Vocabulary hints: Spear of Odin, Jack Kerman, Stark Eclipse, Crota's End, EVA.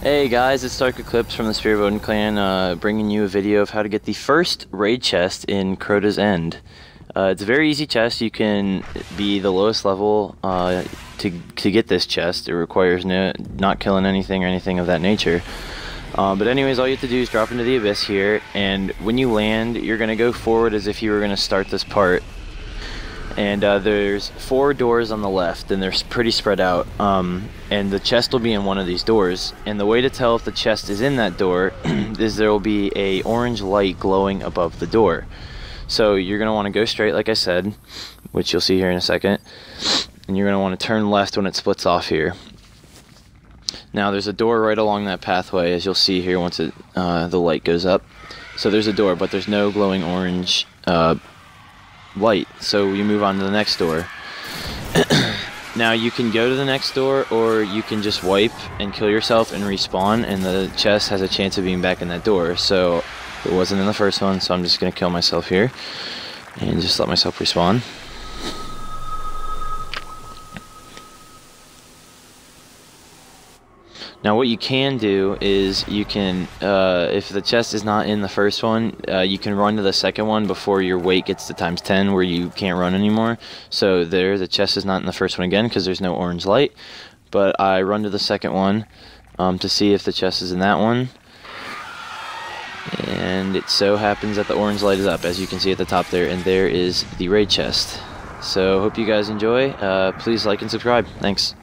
Hey guys, it's Stark Eclipse from the Spear of Odin clan, bringing you a video of how to get the first raid chest in Crota's End. It's a very easy chest. You can be the lowest level to get this chest. It requires not killing anything or anything of that nature. But anyways, all you have to do is drop into the abyss here, and when you land, you're going to go forward as if you were going to start this part. And there's four doors on the left, and they're pretty spread out. And the chest will be in one of these doors. And the way to tell if the chest is in that door is there will be a orange light glowing above the door. So you're going to want to go straight, like I said, which you'll see here in a second. And you're going to want to turn left when it splits off here. Now there's a door right along that pathway, as you'll see here once it, the light goes up. So there's a door, but there's no glowing orange light, so you move on to the next door. Now you can go to the next door, or you can just wipe and kill yourself and respawn, and the chest has a chance of being back in that door. So it wasn't in the first one, so I'm just gonna kill myself here and just let myself respawn. Now what you can do is you can, if the chest is not in the first one, you can run to the second one before your weight gets to times 10 where you can't run anymore. So there, the chest is not in the first one again because there's no orange light. But I run to the second one to see if the chest is in that one. And it so happens that the orange light is up, as you can see at the top there, and there is the raid chest. So hope you guys enjoy. Please like and subscribe. Thanks.